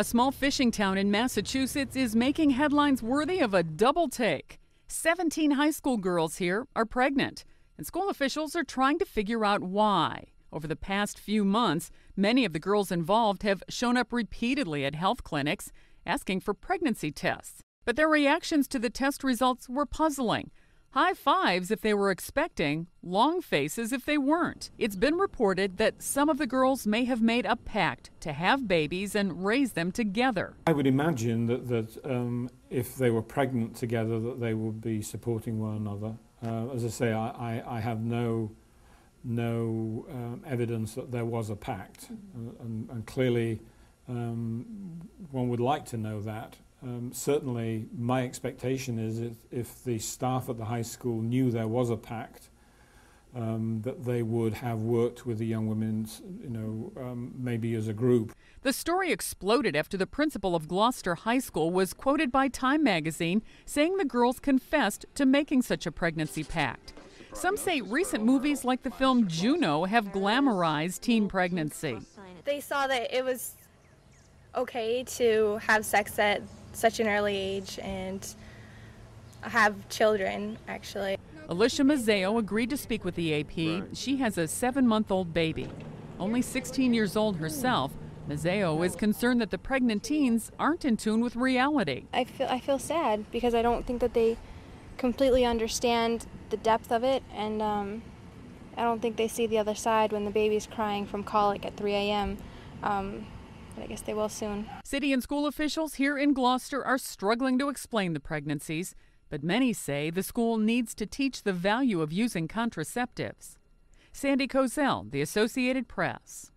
A small fishing town in Massachusetts is making headlines worthy of a double take. 17 high school girls here are pregnant, and school officials are trying to figure out why. Over the past few months, many of the girls involved have shown up repeatedly at health clinics asking for pregnancy tests. But their reactions to the test results were puzzling. High fives if they were expecting, long faces if they weren't. It's been reported that some of the girls may have made a pact to have babies and raise them together. I would imagine that if they were pregnant together, that they would be supporting one another. As I say, I have no evidence that there was a pact, and clearly one would like to know that. Certainly my expectation is if the staff at the high school knew there was a pact, that they would have worked with the young women, maybe as a group. The story exploded after the principal of Gloucester High School was quoted by Time Magazine saying the girls confessed to making such a pregnancy pact. Some say recent movies like the film Juno have glamorized teen pregnancy. They saw that it was okay to have sex at such an early age and have children, actually. Alicia Mazzeo agreed to speak with the AP. She has a 7-month-old baby. Only 16 years old herself, Mazzeo is concerned that the pregnant teens aren't in tune with reality. I feel sad because I don't think that they completely understand the depth of it, and I don't think they see the other side when the baby's crying from colic at 3 a.m. But I guess they will soon. City and school officials here in Gloucester are struggling to explain the pregnancies, but many say the school needs to teach the value of using contraceptives. Sandy Kozel, The Associated Press.